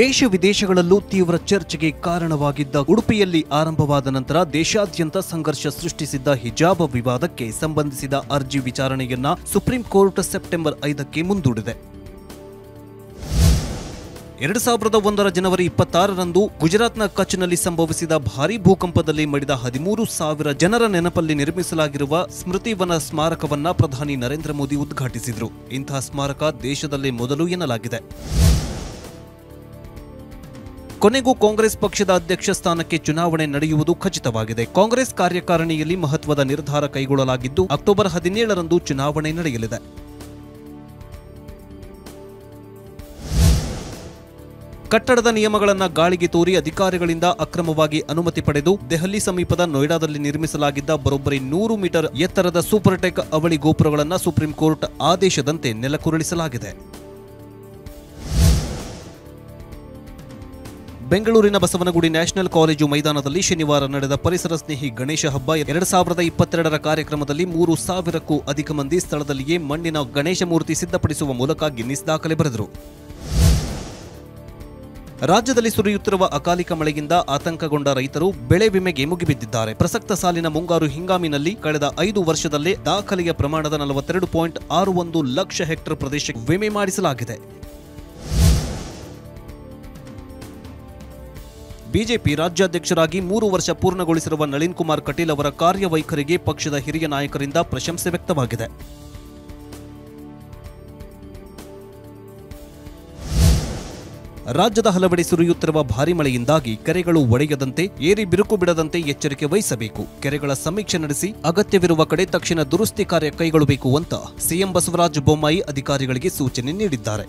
देश विदेशಗಳಲ್ಲೂ तीव्र ಚರ್ಚೆಗೆ ಕಾರಣವಾಗಿದ್ದ ಉಡುಪಿಯಲ್ಲಿ ಆರಂಭವಾದ ನಂತರ ದೇಶಾದ್ಯಂತ ಸಂಘರ್ಷ ಸೃಷ್ಟಿಸಿದ್ದ ಹಿಜಾಬ್ ವಿವಾದಕ್ಕೆ ಸಂಬಂಧಿಸಿದ ಅರ್ಜಿ ವಿಚಾರಣೆಯನ್ನು ಸುಪ್ರೀಂ ಕೋರ್ಟ್ ಸೆಪ್ಟೆಂಬರ್ 5 ಕ್ಕೆ ಮುಂದೂಡಿದೆ। 2001ರ ಜನವರಿ 26ರಂದು ಗುಜರಾತ್ನ ಕಚ್ನಲ್ಲಿ ಸಂಭವಿಸಿದ ಭಾರೀ ಭೂಕಂಪದಲ್ಲಿ ಮಡಿದ 13000 ಜನರ ನೆನಪಲ್ಲಿ ನಿರ್ಮಿಸಲಾಗಿರುವ ಸ್ಮೃತಿವನ ಸ್ಮಾರಕವನ್ನು ಪ್ರಧಾನಿ ನರೇಂದ್ರ ಮೋದಿ ಉದ್ಘಾಟಿಸಿದರು। ಇಂತಹ ಸ್ಮಾರಕ ದೇಶದಲ್ಲೇ ಮೊದಲು ಎನ್ನಲಾಗಿದೆ। ಕೊನೆಗೂ ಕಾಂಗ್ರೆಸ್ ಪಕ್ಷದ ಅಧ್ಯಕ್ಷ ಸ್ಥಾನಕ್ಕೆ ಚುನಾವಣೆ ನಡೆಯುವುದು ಖಚಿತವಾಗಿದೆ। ಕಾಂಗ್ರೆಸ್ ಕಾರ್ಯಕಾರಿಣಿಯಲ್ಲಿ ಮಹತ್ವದ ನಿರ್ಧಾರ ಕೈಗೊಳ್ಳಲಾಗಿದ್ದು ಅಕ್ಟೋಬರ್ 17ರಂದು ಚುನಾವಣೆ ನಡೆಯಲಿದೆ। ಕಟ್ಟಡದ ನಿಯಮಗಳನ್ನು ಗಾಳಿಗೆ ತೂರಿ ಅಧಿಕಾರಿಗಳಿಂದ ಅಕ್ರಮವಾಗಿ ಅನುಮತಿ ಪಡೆದು ದೆಹಲಿ ಸಮೀಪದ ನೋಯ್ಡಾದಲ್ಲಿ ನಿರ್ಮಿಸಲಾಗಿದ್ದ ಬರೋಬ್ಬರಿ 100 ಮೀಟರ್ ಎತ್ತರದ ಸೂಪರ್ಟೆಕ್ ಅವಳಿ ಗೋಪುರಗಳನ್ನು ಸುಪ್ರೀಂ ಕೋರ್ಟ್ ಆದೇಶದಂತೆ ನೆಲಕ್ಕುರುಳಿಸಲಾಗಿದೆ। ಬೆಂಗಳೂರಿನ ಬಸವನಗುಡಿ ನ್ಯಾಷನಲ್ ಕಾಲೇಜು ಮೈದಾನದಲ್ಲಿ ಶನಿವಾರ ನಡೆದ ಪರಿಸರ ಸ್ನೇಹಿ ಗಣೇಶ ಹಬ್ಬ 2022ರ ಕಾರ್ಯಕ್ರಮದಲ್ಲಿ 3000ಕ್ಕೂ ಅಧಿಕ ಮಂದಿ ಸ್ಥಳದಲ್ಲಿಯೇ ಮಣ್ಣಿನ ಗಣೇಶ ಮೂರ್ತಿ ಸಿದ್ಧಪಡಿಸುವ ಮೂಲಕ ಗಿನ್ನಿಸ್ ದಾಖಲೆ ಬರೆದರು। ರಾಜ್ಯದಲ್ಲಿ ಸುರಿಯುತ್ತಿರುವ ಅಕಾಲಿಕ ಮಳೆಯಿಂದ ಆತಂಕಗೊಂಡ ರೈತರು ಬೆಳೆ ವಿಮೆಗೆ ಮುಗಿಬಿದ್ದಿದ್ದಾರೆ। ಪ್ರಸಕ್ತ ಸಾಲಿನ ಮುಂಗಾರು ಹಿಂಗಾಮಿನಲ್ಲಿ ಕಳೆದ 5 ವರ್ಷದಲ್ಲೇ ದಾಖಲೆಯ ಪ್ರಮಾಣದ 42.61 ಲಕ್ಷ ಹೆಕ್ಟೇರ್ ಪ್ರದೇಶಕ್ಕೆ ವಿಮೆ ಮಾಡಿಸಲಾಗಿದೆ। ಬಿಜೆಪಿ ರಾಜ್ಯಾಧ್ಯಕ್ಷರಾಗಿ 3 ವರ್ಷ ಪೂರ್ಣಗೊಳಿಸಿರುವ ನಳಿನ್ ಕುಮಾರ್ ಕಟೀಲ್ ಅವರ ಕಾರ್ಯವೈಖರಿಗೆ ಪಕ್ಷದ ಹಿರಿಯ ನಾಯಕರಿಂದ ಪ್ರಶಂಸೆ ವ್ಯಕ್ತವಾಗಿದೆ। ರಾಜ್ಯದ ಹಲವೆಡೆ ಸುರಿಯುತ್ತಿರುವ ಭಾರೀ ಮಳೆಯಿಂದಾಗಿ ಕೆರೆಗಳು ಒಡೆಯದಂತೆ, ಏರಿ ಬಿರುಕು ಬಿಡದಂತೆ ಎಚ್ಚರಿಕೆ ವಹಿಸಬೇಕು। ಕೆರೆಗಳ ಸಮೀಕ್ಷೆ ನಡೆಸಿ ಅಗತ್ಯವಿರುವ ಕಡೆ ತಕ್ಷಣ ದುರಸ್ತಿ ಕಾರ್ಯ ಕೈಗೊಳ್ಳಬೇಕು ಅಂತ ಸಿಎಂ ಬಸವರಾಜ ಬೊಮ್ಮಾಯಿ ಅಧಿಕಾರಿಗಳಿಗೆ ಸೂಚನೆ ನೀಡಿದ್ದಾರೆ।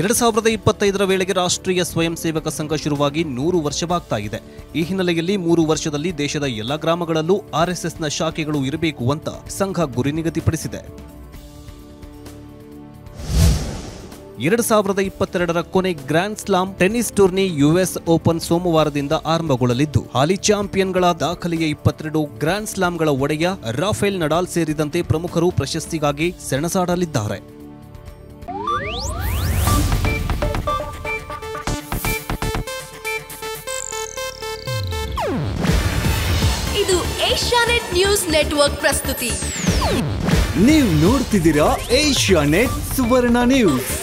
2025ರ ವೇಳೆಗೆ ರಾಷ್ಟ್ರೀಯ ಸ್ವಯಂ ಸೇವಕ ಸಂಘ ಶುರುವಾಗಿ 100 ವರ್ಷವಾಗ್ತಾ ಇದೆ। ಈ ಹಿನ್ನೆಲೆಯಲ್ಲಿ 3 ವರ್ಷದಲ್ಲಿ ದೇಶದ ಎಲ್ಲ ಗ್ರಾಮಗಳಲ್ಲೂ ಆರ್ಎಸ್ಎಸ್ನ ಶಾಖೆಗಳು ಇರಬೇಕು ಅಂತ ಸಂಘ ಗುರಿ ನಿಗದಿಪಡಿಸಿದೆ। 2022ರ ಕೊನೆ grand slam tennis tourney US open ಸೋಮವಾರದಿಂದ ಆರಂಭಗೊಳ್ಳಲಿದ್ದು ಹಾಲಿ ಚಾಂಪಿಯನ್ಗಳ ದಾಖಲೆಯ 22 ಗ್ರ್ಯಾಂಡ್ ಸ್ಲಾಮ್ಗಳ ಒಡೆಯ ರಾಫೆಲ್ ನಡಾಲ್ ಸೇರಿದಂತೆ ಪ್ರಮುಖರು ಪ್ರಶಸ್ತಿಗಾಗಿ ಸೆಣಸಾಡಲಿದ್ದಾರೆ। ಇದು ಏಷ್ಯಾನೆಟ್ ನ್ಯೂಸ್ ನೆಟ್ವರ್ಕ್ ಪ್ರಸ್ತುತಿ। ನೀವು ನೋಡ್ತಿದ್ದೀರಾ ಏಷ್ಯಾನೆಟ್ ಸುವರ್ಣ ನ್ಯೂಸ್।